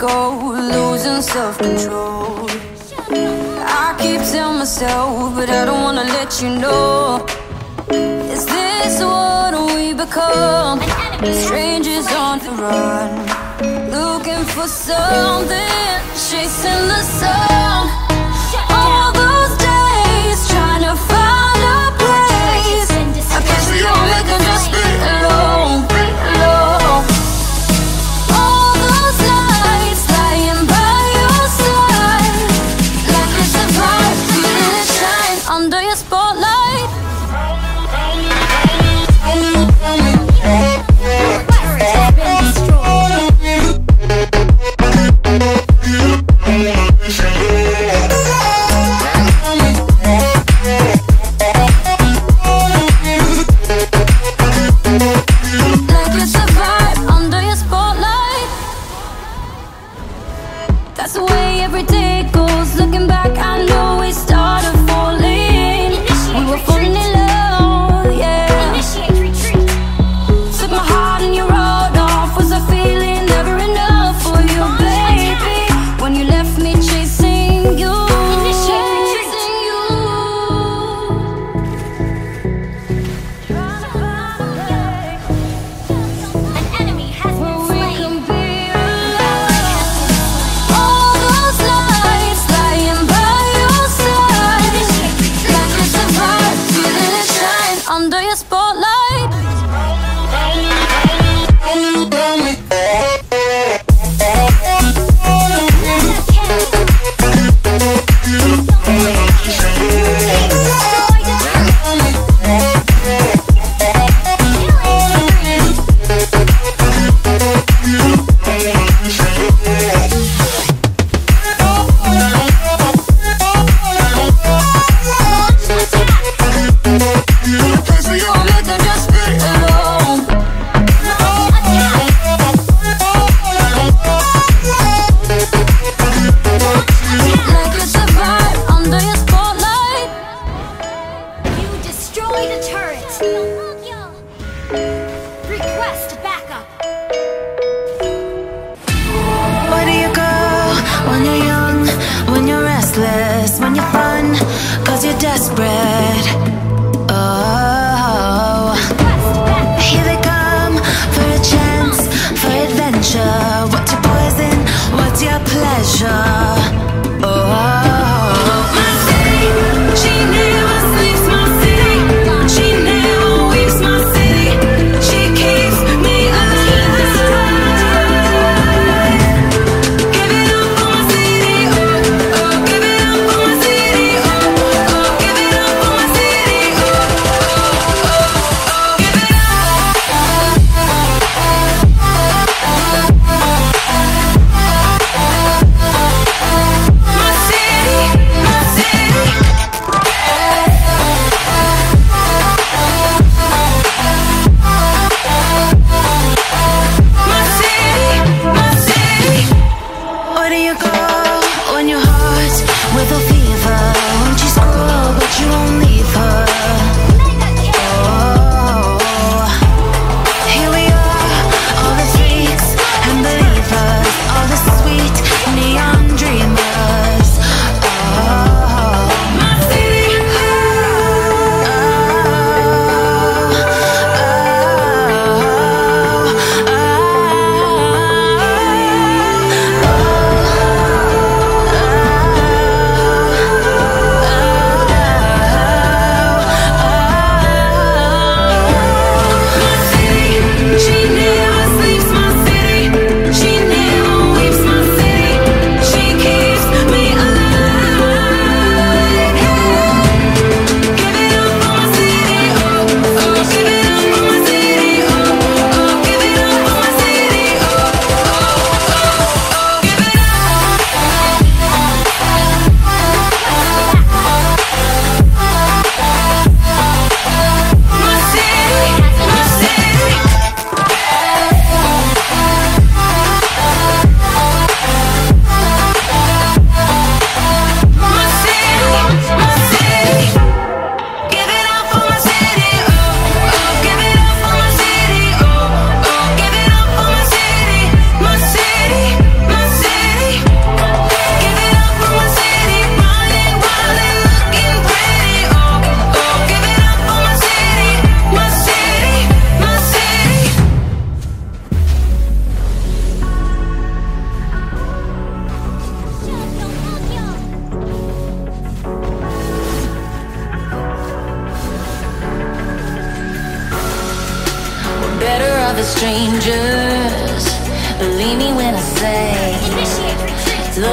Go, losing self-control. I keep telling myself, but I don't wanna let you know. Is this what we become? Strangers on the run, looking for something, chasing the sun. All those days trying to find a place. I guess we only can just be alone. Yeah.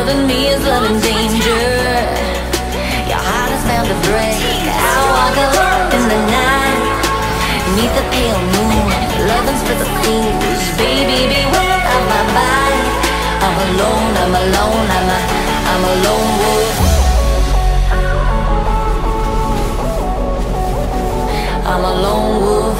loving me is loving danger. Your heart is bound to break. I walk alone in the night, beneath the pale moon. Loving's for the fools. Baby, beware of my body. I'm alone, I'm alone, I'm a lone wolf. I'm a lone wolf.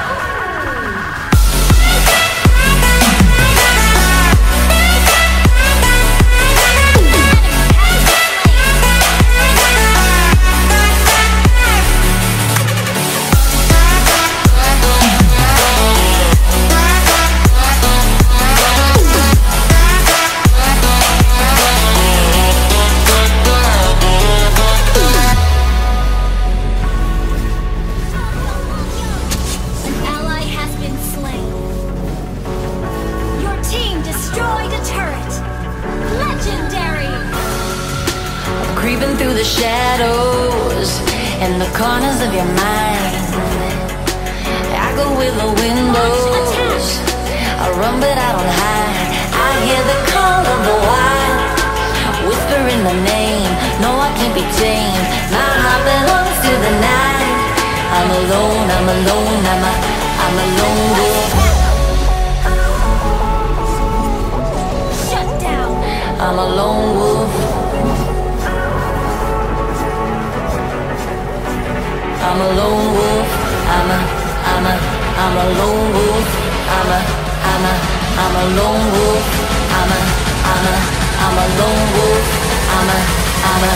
creeping through the shadows in the corners of your mind. I go with the windows, I run but I don't hide. I hear the call of the wild, whispering the name. No, I can't be tamed. My heart belongs to the night. I'm alone, I'm alone, I'm a lone wolf. Shut down. I'm a lone wolf. I'm a lone wolf. I'm a lone wolf. I'm a lone wolf. I'm a lone wolf. I'm a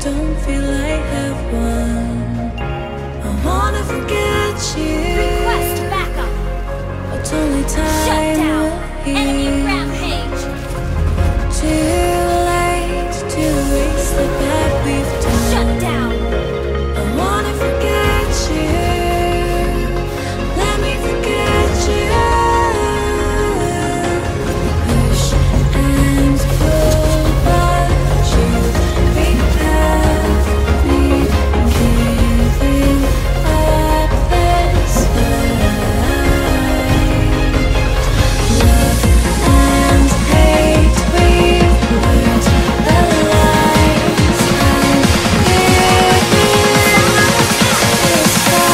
don't feel I have one. I wanna forget you. Request backup. But only time. Shut down. Enemy rampage. Too late to erase the bad we've done. Shut down. I wanna forget you. Let me forget you. Push and pull, but you have me giving up this fight. Love and hate, we've learned the lies, and giving up this fight.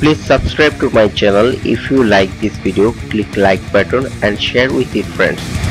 Please subscribe to my channel. If you like this video, click like button and share with your friends.